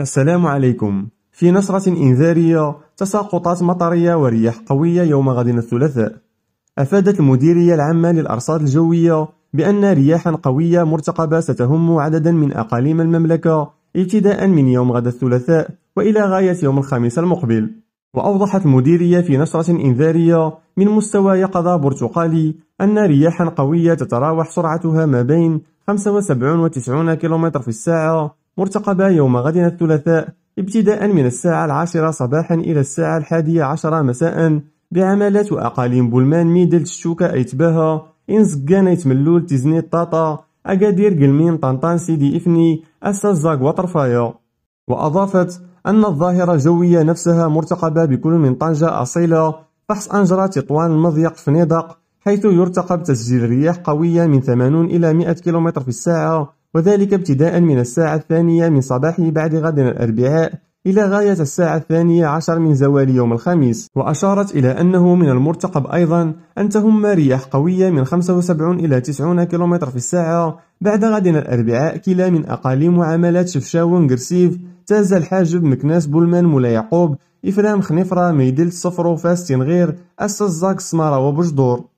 السلام عليكم. في نشرة إنذارية تساقطات مطرية ورياح قوية يوم غد الثلاثاء، أفادت المديرية العامة للأرصاد الجوية بأن رياحا قوية مرتقبة ستهم عددا من أقاليم المملكة ابتداء من يوم غد الثلاثاء وإلى غاية يوم الخميس المقبل. وأوضحت المديرية في نشرة إنذارية من مستوى يقظة برتقالي أن رياحا قوية تتراوح سرعتها ما بين 75 و90 كم في الساعة مرتقبة يوم غد الثلاثاء ابتداء من الساعة 10 صباحا إلى الساعة 11 مساء بعملات أقاليم بولمان، ميدل، تشوكا، أيتباها، إنزكان، أيتملول، تيزنيت، طاطا، أكادير، قلمين، طنطان، سيدي إفني، السزاق وطرفايا. وأضافت أن الظاهرة الجوية نفسها مرتقبة بكل من طنجة، أصيلة، فحص، أنجرة، تطوان، المضيق، فنيدق، حيث يرتقب تسجيل رياح قوية من 80 إلى 100 كم في الساعة، وذلك ابتداء من الساعة 2 من صباح بعد غد الأربعاء إلى غاية الساعة 12 من زوال يوم الخميس. وأشارت إلى أنه من المرتقب أيضا أن تهم رياح قوية من 75 إلى 90 كم في الساعة بعد غد الأربعاء كلا من أقاليم وعملات شفشاون، قرسيف، تازة، الحاجب، مكناس، بولمان، مولا يعقوب، إفرام، خنفرة، ميدلت، صفرو، فاس، تنغير، السزاك، سمارة وبجدور.